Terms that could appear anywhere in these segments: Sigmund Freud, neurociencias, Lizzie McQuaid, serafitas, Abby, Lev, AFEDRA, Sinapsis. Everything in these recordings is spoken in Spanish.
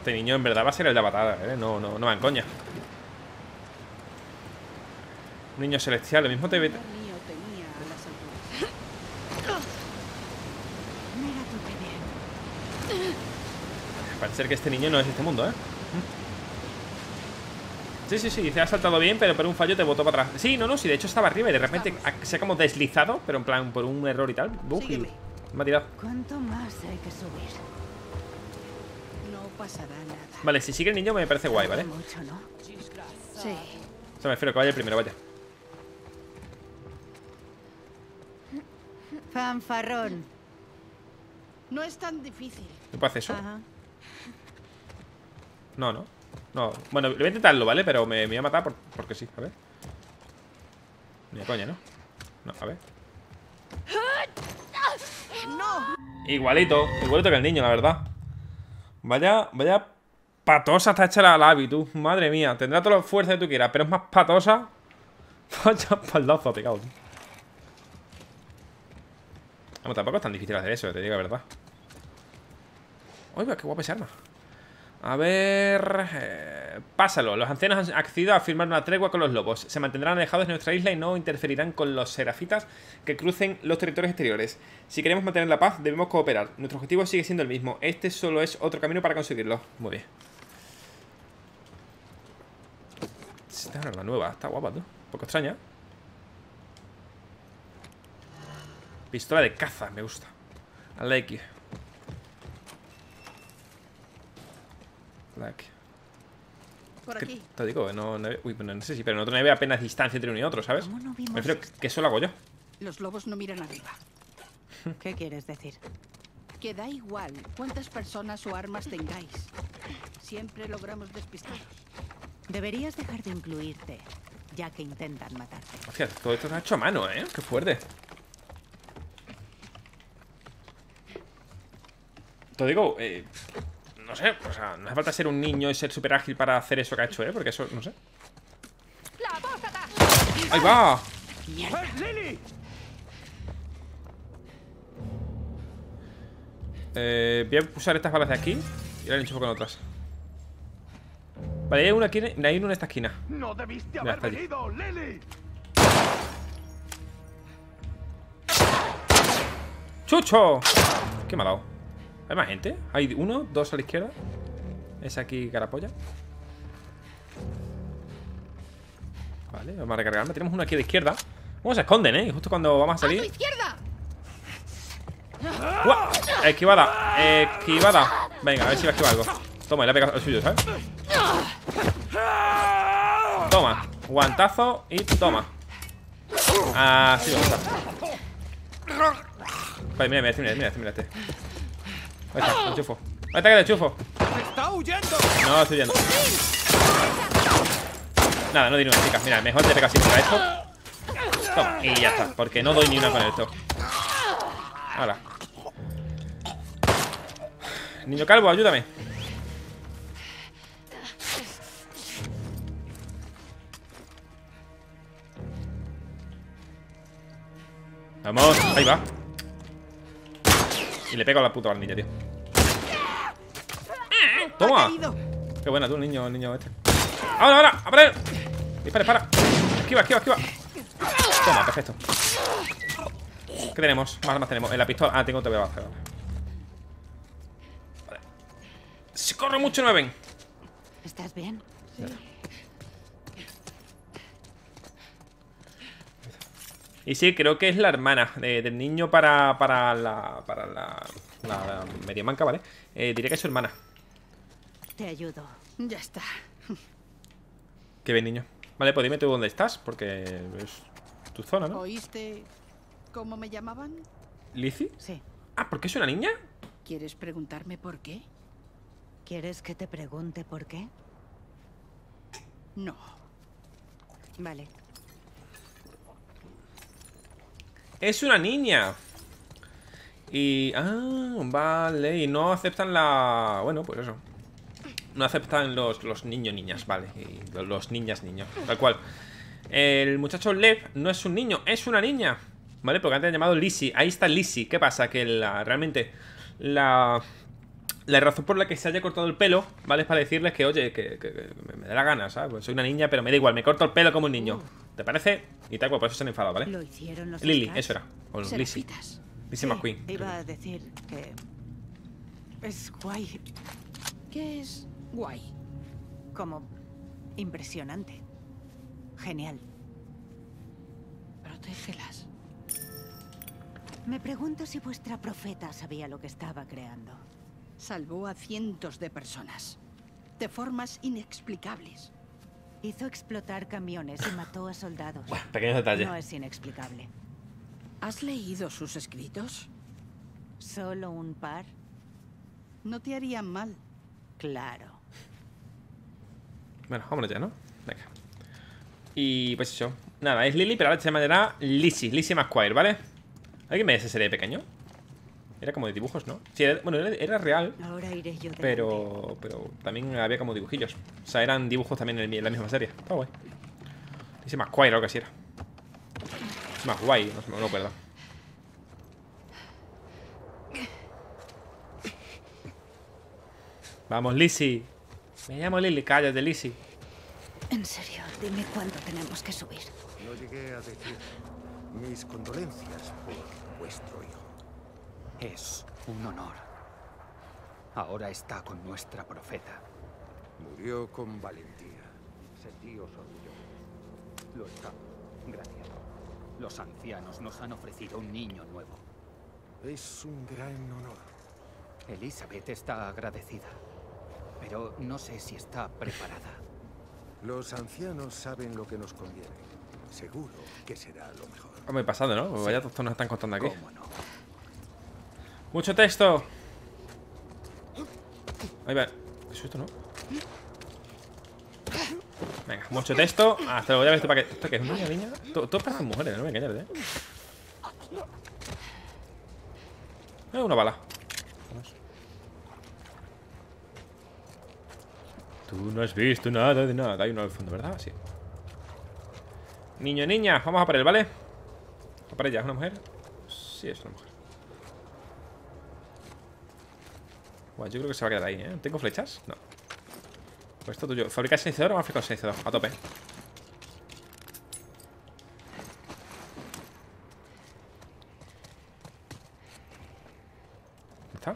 Este niño en verdad va a ser el de la patada, ¿eh? No va en coña. Un niño celestial, lo mismo te ve. Parece que este niño no es de este mundo, ¿eh? Sí, se ha saltado bien, pero por un fallo te botó para atrás. Sí, sí, de hecho estaba arriba y de repente se ha como deslizado, pero en plan por un error y tal. Sígueme. Me ha tirado. ¿Cuánto más hay que subir? No pasará nada. Vale, si sigue el niño me parece guay, ¿vale? Mucho, ¿no? Sí. O sea, me refiero que vaya el primero, vaya. Fanfarrón. No es tan difícil. ¿Tú puedes hacer eso? Ajá. No. Bueno, voy a intentarlo, ¿vale? Pero me voy a matar porque sí, a ver. Ni a coña, ¿no? No, a ver. No. Igualito que el niño, la verdad. Vaya patosa está hecha la Abby, tú. Madre mía, tendrá toda la fuerza que tú quieras, pero es más patosa. Vaya espaldazo ha pegado, tío. Vamos, tampoco es tan difícil hacer eso, te digo la verdad. Oiga, qué guapa esa arma. A ver... pásalo. Los ancianos han accedido a firmar una tregua con los lobos. Se mantendrán alejados de nuestra isla y no interferirán con los serafitas que crucen los territorios exteriores. Si queremos mantener la paz, debemos cooperar. Nuestro objetivo sigue siendo el mismo. Este solo es otro camino para conseguirlo. Muy bien. Esta es una arma nueva. Está guapa, tú. Un poco extraña. Pistola de caza. Me gusta. I like it. Por aquí. Te digo, no sé si, pero no veo apenas distancia entre uno y otro, ¿sabes? No me refiero que eso lo hago yo. Los lobos no miran arriba. ¿Qué quieres decir? Que da igual cuántas personas o armas tengáis. Siempre logramos despistaros. Deberías dejar de incluirte, ya que intentan matarte. Hostia, todo esto se ha hecho a mano, ¿eh? Qué fuerte. Te digo, no sé, o sea, no hace falta ser un niño y ser súper ágil para hacer eso que ha hecho, ¿eh? Porque eso, no sé. ¡Ahí va! ¡Mierda! Voy a usar estas balas de aquí y las enchufo con otras. Vale, hay una aquí, hay una en esta esquina. No debiste haber venido, Lily. ¡Chucho! ¿Qué me ha dado? ¿Hay más gente? Hay uno, dos a la izquierda. Es aquí, carapolla. Vale, vamos a recargarme. Tenemos uno aquí a la izquierda. ¿Cómo se esconden, eh? Justo cuando vamos a salir. ¡A tu izquierda! ¡Uah! Esquivada, esquivada. Venga, a ver si va a esquivar algo. Toma, le ha pegado el suyo, ¿sabes? Toma, guantazo y toma. Así vamos a estar. Vale, mira este. Ahí está, el chufo. Ahí está que le chufo. Está huyendo. No, estoy huyendo. Nada, no doy ni una, chicas. Mira, mejor te pegas sin para esto. Toma, y ya está. Porque no doy ni una con esto. Ahora. Niño calvo, ayúdame. Vamos, ahí va. Y le pego a la puta barnilla, tío. ¡Toma! Qué buena tú, el niño este. ¡Ahora! ¡A por él! ¡Dispara! ¡Esquiva! Toma, perfecto. ¿Qué tenemos? Más armas tenemos. En la pistola. Ah, tengo todavía baza. Vale. Si corro mucho no me ven. ¿Estás bien? Sí. Y sí, creo que es la hermana del niño para la media manca, ¿vale? Diré que es su hermana. Te ayudo. Ya está. Qué bien, niño. Vale, pues dime tú dónde estás, porque es tu zona, ¿no? ¿Oíste cómo me llamaban? ¿Lizzie? Sí. Ah, ¿por qué es una niña? ¿Quieres preguntarme por qué? ¿Quieres que te pregunte por qué? No. Vale. Es una niña. Y... ah, vale. Y no aceptan la... bueno, pues eso. No aceptan los niños-niñas, vale. Y los niñas-niños, tal cual. El muchacho Lev no es un niño, es una niña. Vale, porque antes han llamado Lizzie. Ahí está Lizzie. ¿Qué pasa? Que realmente la... la razón por la que se haya cortado el pelo, ¿vale? Es para decirles que, oye, que me da la gana, ¿sabes? Pues soy una niña, pero me da igual, me corto el pelo como un niño. ¿Te parece? Y tal, pues por eso se han enfadado, ¿vale? Lo hicieron los Lily, eso era. O Lizzie. Lizzie McQuaid. Iba a decir que... es guay. ¿Qué es guay? Como impresionante. Genial. Protégelas. Me pregunto si vuestra profeta sabía lo que estaba creando. Salvó a cientos de personas. De formas inexplicables. Hizo explotar camiones y mató a soldados. Bueno, pequeños detalles. No es inexplicable. ¿Has leído sus escritos? Solo un par. No te harían mal. Claro. Bueno, vámonos ya, ¿no? Venga. Y pues eso. Nada, es Lily, pero ahora se llamará Lizzie. Lizzie McQuaid, ¿vale? ¿Alguien me dice ese de pequeño? Era como de dibujos, ¿no? Sí, era, bueno, era real. Ahora iré yo, pero también había como dibujillos. O sea, eran dibujos también en la misma serie. Está guay. Lizzie McQuaid, algo que así era. Más guay, no me acuerdo. Vamos, Lizzie. Me llamo Lily, cállate, Lizzie. En serio, dime cuánto tenemos que subir. No llegué a decir mis condolencias por vuestro hijo. Es un honor. Ahora está con nuestra profeta. Murió con valentía. Sentíos orgullosos. Lo está. Gracias. Los ancianos nos han ofrecido un niño nuevo. Es un gran honor. Elizabeth está agradecida, pero no sé si está preparada. Los ancianos saben lo que nos conviene. Seguro que será lo mejor. Hombre, pasado, ¿no? Sí. Vaya todos nos están contando aquí. ¿Cómo no? ¡Mucho texto! Ahí va. ¿Es esto, no? Venga, mucho texto. Ah, te lo voy a ver esto para que... ¿Esto qué es? ¿Una niña? Todo para mujeres, no me engañes, ¿eh? Una bala. Vamos. Tú no has visto nada de nada. Hay uno al fondo, ¿verdad? Sí. Niño, niña, vamos a por él, ¿vale? ¿A por ella? ¿Es una mujer? Sí, es una mujer. Bueno, yo creo que se va a quedar ahí, ¿eh? ¿Tengo flechas? No. Pues esto tuyo. ¿Fabricar silenciador o más fabricar silenciador? A tope. ¿Está?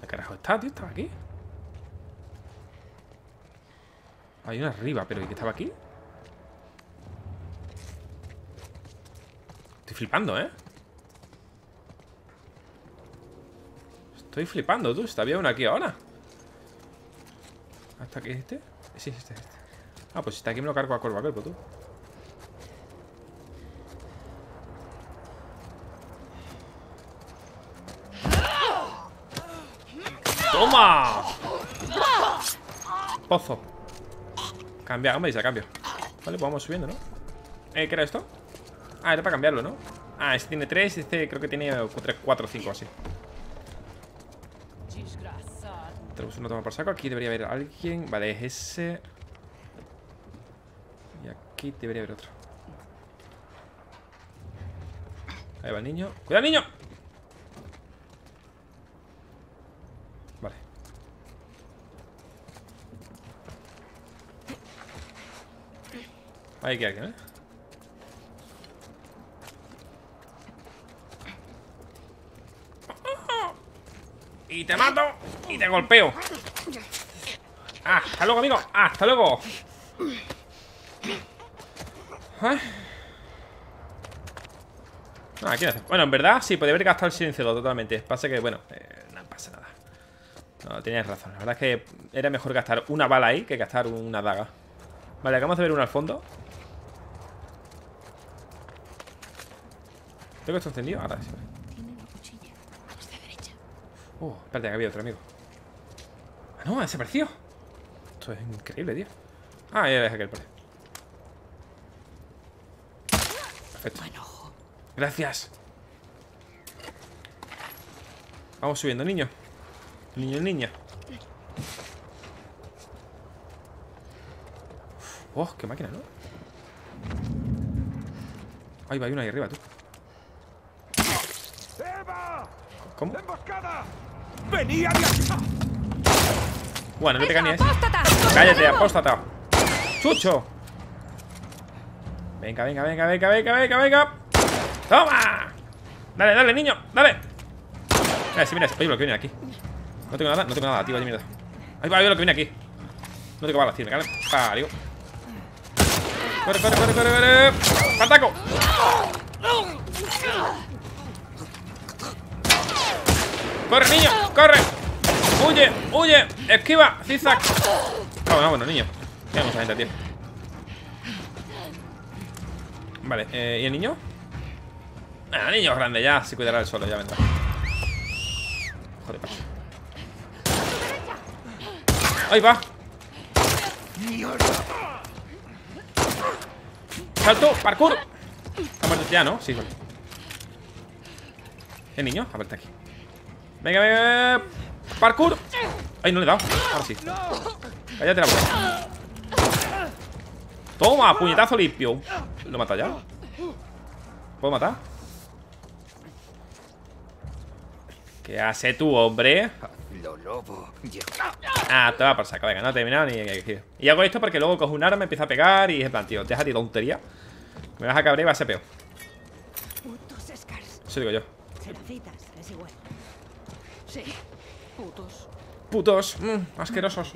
¿Qué carajo está, tío? ¿Estaba aquí? Hay una arriba, pero ¿y qué estaba aquí? Estoy flipando, ¿eh? Estoy flipando, tú. Había uno aquí ahora. ¿Hasta aquí este? Sí, este. Ah, pues si está aquí me lo cargo a cuerpo a cuerpo, tú. ¡Toma! Pozo. Cambia, hombre, y se cambia. Vale, pues vamos subiendo, ¿no? ¿Qué era esto? Ah, era para cambiarlo, ¿no? Ah, este tiene 3, este creo que tiene 3, 4, 5, así. Tenemos uno tomado por saco. Aquí debería haber alguien. Vale, es ese. Y aquí debería haber otro. Ahí va el niño. ¡Cuidado, niño! Vale. Ahí hay alguien, ¿eh? Y te mato y te golpeo. Ah, hasta luego, amigo. Ah, hasta luego. ¿Eh? No, aquí no hace. Bueno, en verdad sí, podría haber gastado el silenciador totalmente. Pasa que, bueno, no pasa nada. No, tenías razón. La verdad es que era mejor gastar una bala ahí que gastar una daga. Vale, acabamos de ver uno al fondo. ¿Tengo esto encendido? Ahora sí. Espérate, que había otro amigo. Ah, no, ha desaparecido. Esto es increíble, tío. Ah, ya deja que él pare. Perfecto. Gracias. Vamos subiendo, niño. Niño, niña. Uf, qué máquina, ¿no? Ahí va, hay uno ahí arriba, tú. ¿Cómo? ¡Vení, adiós! Bueno, no te cañes. ¡Cállate, apóstata! ¡Chucho! Venga, venga, venga, venga, venga, venga, venga. ¡Toma! Dale, dale, niño, dale. Mira, sí, mira, oye, lo que viene aquí. No tengo nada, tío, oye, mira. Ahí va, oye, lo que viene aquí. No tengo balas, tío, me cago en parió. ¡Corre, corre, corre, corre, corre! ¡Pataco! ¡Corre, niño! ¡Corre! ¡Huye! ¡Huye! ¡Esquiva! ¡Zigzag! Ah, bueno, bueno, niño. Mira mucha gente, tío. Vale, ¿y el niño? Ah, el niño es grande, ya se cuidará del suelo, ya vendrá. Joder, pacho. ¡Ahí va! ¡Salto! ¡Parkour! ¿Está muerto ya, no? Sí, vale. ¿El niño? A verte aquí. Venga, venga, venga. ¡Parkour! ¡Ay, no le he dado! Ahora sí. Cállate la boca. ¡Toma! ¡Puñetazo limpio! ¿Lo mata ya? ¿Puedo matar? ¿Qué hace tú, hombre? Ah, te va por saco. Venga, no he terminado ni... Y hago esto porque luego cojo un arma, me empieza a pegar y es plan, tío, deja de tontería. Me vas a cabrear y va a ser peor. Eso digo yo. Sí, putos. Putos, asquerosos.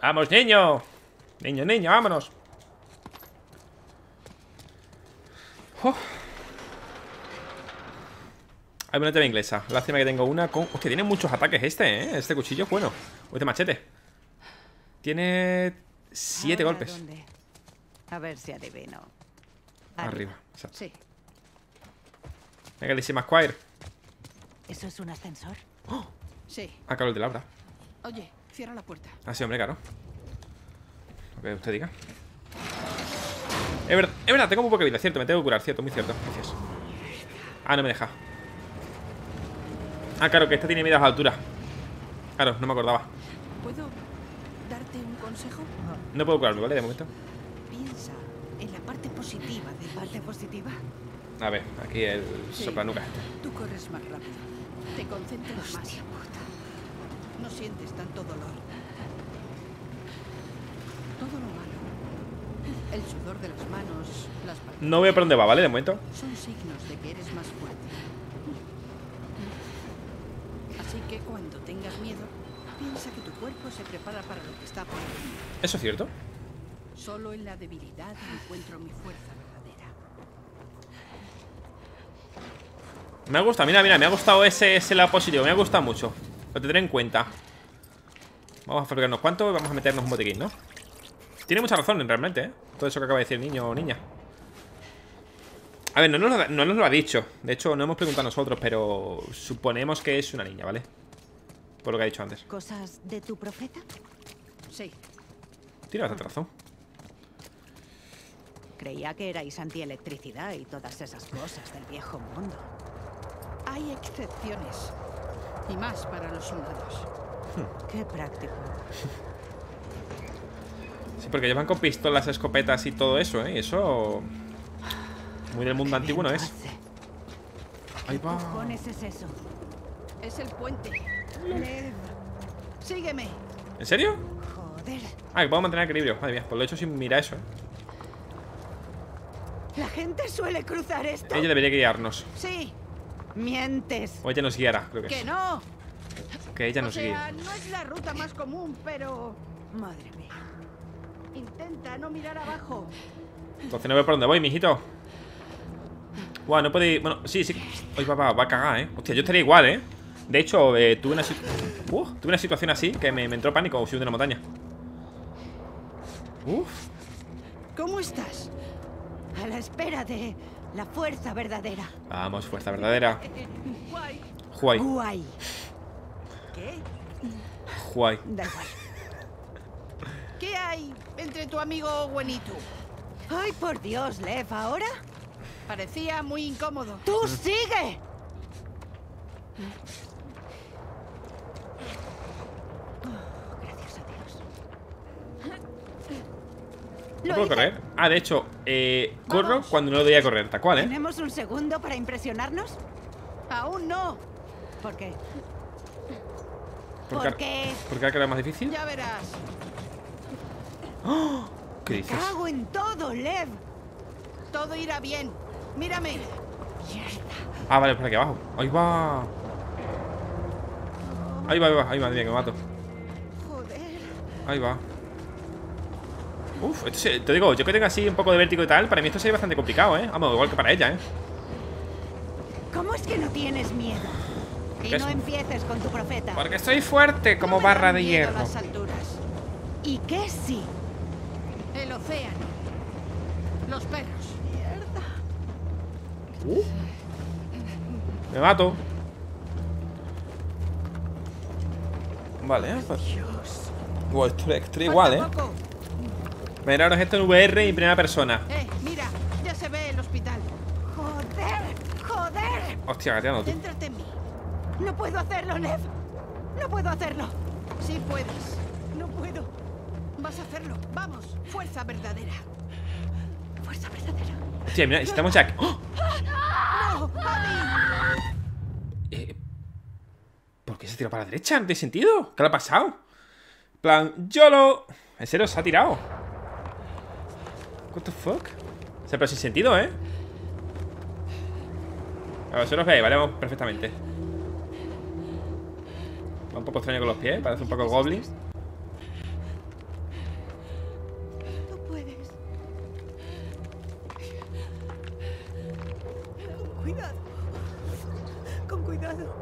¡Vamos, niño! Niño, niño, vámonos. Oh. Hay una tela inglesa. Lástima que tengo una con... Hostia, tiene muchos ataques este, ¿eh? Este cuchillo es bueno. O este machete. Tiene 7 golpes. ¿Dónde? A ver si adivino. Arriba, exacto. Sí. Venga, Lizzie McQuaid. ¿Eso es un ascensor? ¡Oh! Sí. Ah, claro, el de Laura. Oye, cierra la puerta. Ah, sí, hombre, claro. Lo que usted diga. Es verdad, tengo muy poca vida, cierto. Me tengo que curar, cierto, muy cierto. Gracias. Ah, no me deja. Ah, claro, que esta tiene miedo a las alturas. Claro, no me acordaba. ¿Puedo darte un consejo? No puedo curarme, ¿vale? De momento. Piensa en la parte positiva de la parte positiva. A ver, aquí el soplanucas. Tú corres más rápido. Te concentras más. Puta. No sientes tanto dolor. Todo lo malo. El sudor de las manos, las palmas. No veo por dónde va, ¿vale? De momento. Son signos de que eres más fuerte. Así que cuando tengas miedo, piensa que tu cuerpo se prepara para lo que está por venir. ¿Eso es cierto? Solo en la debilidad encuentro mi fuerza verdadera. Me ha gustado, mira, mira, me ha gustado ese lado positivo, me ha gustado mucho. Lo tendré en cuenta. Vamos a fabricarnos cuánto y vamos a meternos un botiquín, ¿no? Tiene mucha razón, realmente, ¿eh? Todo eso que acaba de decir niño o niña. A ver, no nos lo ha dicho. De hecho, no hemos preguntado nosotros, pero suponemos que es una niña, ¿vale? Por lo que ha dicho antes. ¿Cosas de tu profeta? Sí. Tiene bastante razón. Creía que erais antielectricidad y todas esas cosas del viejo mundo. Hay excepciones. Y más para los soldados. Qué práctico. Sí, porque llevan con pistolas, escopetas y todo eso, ¿eh? Eso... Muy del mundo antiguo no es. Ahí va. ¿Es eso? Es el puente. Lev. Sígueme. ¿En serio? Joder. Ah, que puedo mantener el equilibrio. Madre mía, pues lo he hecho sin mirar eso, ¿eh? La gente suele cruzar esto. Ella debería guiarnos. Sí. Mientes. O ella nos guiará, creo que es. Que no. Que ella nos guía. No es la ruta más común, pero... Madre mía. Intenta no mirar abajo. Entonces no veo por dónde voy, mijito. Guau, wow, no podéis... Bueno, sí, sí. Hoy va a cagar, ¿eh? Hostia, yo estaría igual, ¿eh? De hecho, tuve una situación así que me entró pánico subiendo una montaña. Uf. ¿Cómo estás? A la espera de la fuerza verdadera. Vamos, fuerza verdadera. Guay. Guay. ¿Qué? Guay. Da igual. ¿Qué hay entre tu amigo Owen y tú? Ay, por Dios, Lev, ¿ahora? Parecía muy incómodo. ¡Tú sigue! Oh, gracias a Dios. ¿No puedo correr? Ah, de hecho, corro cuando no debería correr, tal cual, ¿eh? ¿Tenemos un segundo para impresionarnos? Aún no. ¿Por qué? ¿Porque ha quedado más difícil? Ya verás. ¡Oh! ¿Qué dices? Me cago en todo, Lev. Todo irá bien. Mírame. Ah, vale, por aquí abajo. Ahí va. Ahí va, ahí va. Ahí va, mira, que me mato. Joder. Ahí va. Uf, esto se, te digo, yo que tengo así un poco de vértigo y tal, para mí esto sería bastante complicado, ¿eh? Vamos, igual que para ella, ¿eh? ¿Cómo es que no tienes miedo? Y no empieces con tu profeta. Porque estoy fuerte como barra de hierro. Las alturas. ¿Y qué sí? El océano. Los perros. Mierda. Me mato. Vale, Dios. Wow, esto igual, ¿eh? Miraros esto en VR y primera persona. Mira, ya se ve el hospital. Joder. Hostia, gateando tú. No puedo hacerlo, Lev. No puedo hacerlo. Sí puedes. No puedo. Vas a hacerlo. Vamos. Fuerza verdadera. Fuerza verdadera. Hostia, mira, estamos ya. ¡Oh! No, Abby. ¿Por qué se tiró para la derecha? No tiene sentido. ¿Qué le ha pasado? Plan, YOLO. En serio, se ha tirado. What the fuck? O sea, pero sin sentido, ¿eh? A ver, eso nos veis, vale, vamos perfectamente. Va un poco extraño con los pies, parece un poco goblin. No puedes. Con cuidado. Con cuidado.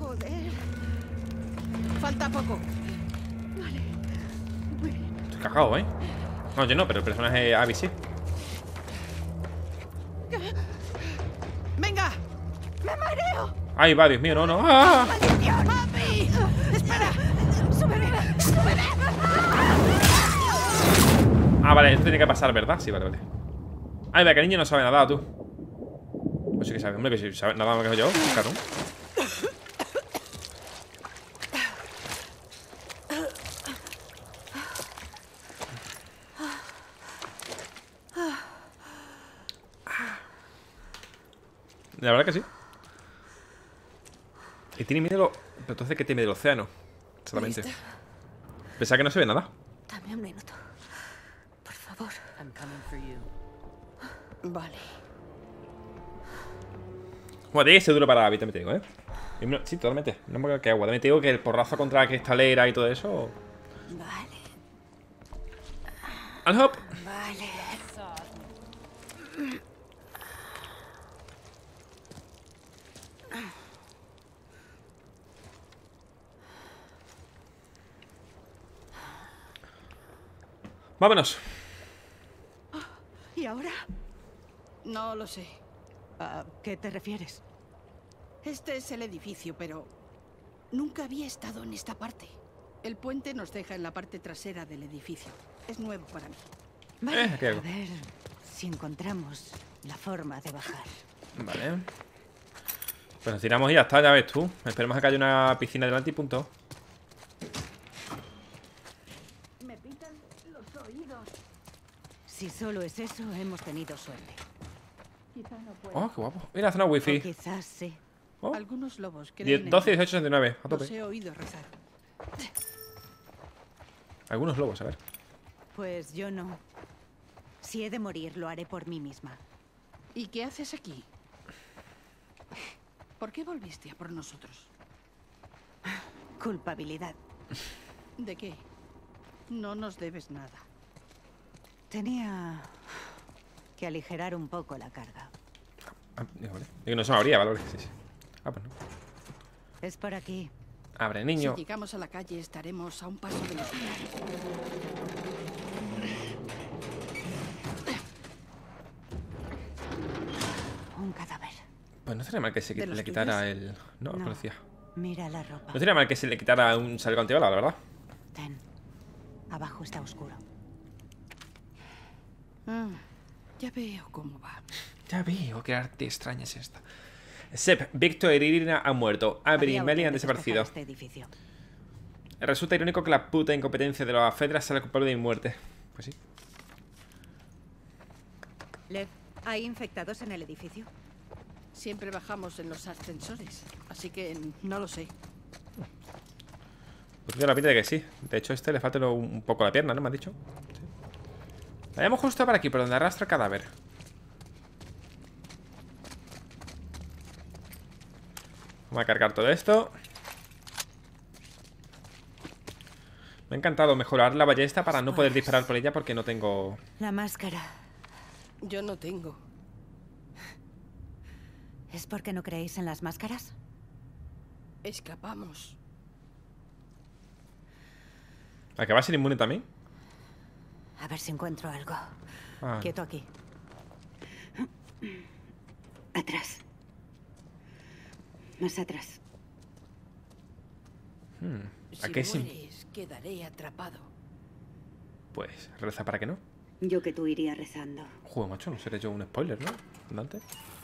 Joder. Falta poco. Vale. Muy bien. Estoy cagado, ¿eh? No, yo no, pero el personaje Abby sí. Ay, va, Dios mío, no, no. ¡Ah! ¡Maldición! ¡Papi! ¡Espera! ¡Súbeme! ¡Súbeme! Ah, vale, esto tiene que pasar, ¿verdad? Sí, vale, vale. Ay, vale, que el niño no sabe nada, tú. Pues sí que sabe, hombre, que si sabe nada más que yo, claro. La verdad que sí. Y tiene miedo. Pero entonces, ¿qué tiene miedo del océano? Solamente. Pensaba que no se ve nada. Dame un minuto. Por favor. Vale. Bueno, tiene que ser duro para Abby, también te digo, ¿eh? Sí, totalmente. No me cae agua. También te digo que el porrazo contra la cristalera y todo eso. Vale. Al hop. Vale. Vámonos. ¿Y ahora? No lo sé. ¿A qué te refieres? Este es el edificio, pero nunca había estado en esta parte. El puente nos deja en la parte trasera del edificio. Es nuevo para mí. Vale, a ver si encontramos la forma de bajar. Vale. Pues nos tiramos y ya está, ya ves tú. Esperemos a que haya una piscina delante y punto. Si solo es eso, hemos tenido suerte. Oh, qué guapo. Mira, zona wifi. Quizás sí. Oh. Algunos lobos creen 12, 18, 69. A tope. Los he oído rezar. Algunos lobos, a ver. Pues yo no. Si he de morir, lo haré por mí misma. ¿Y qué haces aquí? ¿Por qué volviste a por nosotros? Culpabilidad. ¿De qué? No nos debes nada. Tenía que aligerar un poco la carga. Ah, vale. Digo, no se me abría, vale, sí, sí. Ah, pues no. Es por aquí. Abre, niño. Si llegamos a la calle, estaremos a un paso de los un cadáver. Pues no sería mal que se le quitara el... No, no parecía. Mira la ropa. No sería mal que se le quitara un salgo antibala, la verdad. Ten. Abajo está oscuro. Ah, ya veo cómo va. Ya veo qué arte extraña es esta. Sep, Víctor y Irina han muerto. Abby y Meli han desaparecido. Este Resulta irónico que la puta incompetencia de los AFEDRA sea la culpable de mi muerte. Pues sí. Lev, ¿hay infectados en el edificio? Siempre bajamos en los ascensores, así que no lo sé. Pues tiene la pinta de que sí. De hecho, a este le falta un poco la pierna, ¿no? Me han dicho. Sí. Vayamos justo para aquí, por donde arrastra el cadáver. Vamos a cargar todo esto. Me ha encantado mejorar la ballesta para no poder disparar por ella porque no tengo... La máscara. Yo no tengo. ¿Es porque no creéis en las máscaras? Escapamos. ¿A que va a ser inmune también? A ver si encuentro algo. Ah. Quieto aquí. Atrás. Más atrás. ¿A qué si mueres, quedaré atrapado. Pues reza para que no. Yo que tú iría rezando. Joder, macho, no seré yo un spoiler, ¿no? Andante.